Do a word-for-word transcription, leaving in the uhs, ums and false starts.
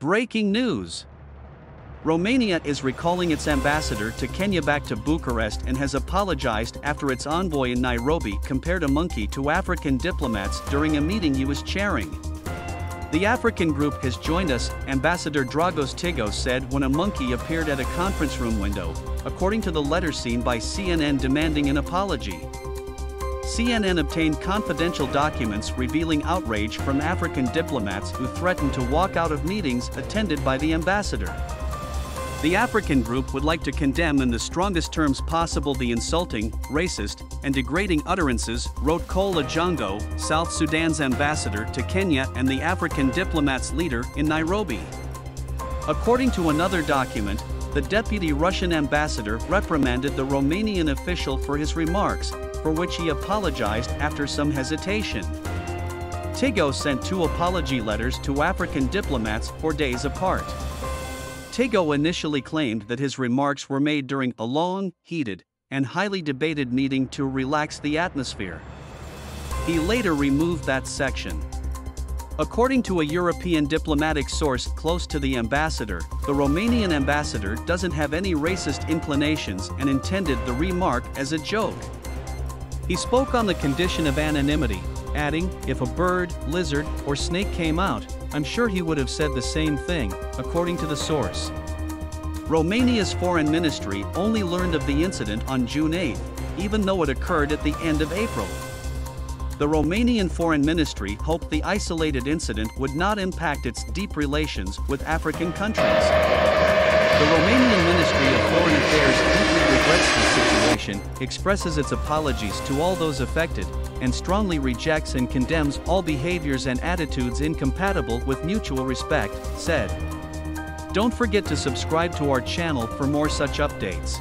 Breaking news! Romania is recalling its ambassador to Kenya back to Bucharest and has apologized after its envoy in Nairobi compared a monkey to African diplomats during a meeting he was chairing. The African Group has joined us, Ambassador Dragos Tigau said when a monkey appeared at a conference room window, according to the letter seen by C N N demanding an apology. C N N obtained confidential documents revealing outrage from African diplomats who threatened to walk out of meetings attended by the ambassador. The African Group would like to condemn in the strongest terms possible the insulting, racist, and degrading utterances, wrote Chol Ajongo, South Sudan's ambassador to Kenya and the African diplomats' leader in Nairobi. According to another document, the deputy Russian ambassador reprimanded the Romanian official for his remarks, for which he apologized after some hesitation. Tigau sent two apology letters to African diplomats four days apart. Tigau initially claimed that his remarks were made during a long, heated, and highly debated meeting to relax the atmosphere. He later removed that section. According to a European diplomatic source close to the ambassador, the Romanian ambassador doesn't have any racist inclinations and intended the remark as a joke. He spoke on the condition of anonymity, adding, "If a bird, lizard, or snake came out, I'm sure he would have said the same thing," according to the source. Romania's foreign ministry only learned of the incident on June eighth, even though it occurred at the end of April. The Romanian foreign ministry hoped the isolated incident would not impact its deep relations with African countries. The Romanian Ministry of Foreign Affairs deeply regrets this situation, expresses its apologies to all those affected, and strongly rejects and condemns all behaviors and attitudes incompatible with mutual respect, said. Don't forget to subscribe to our channel for more such updates.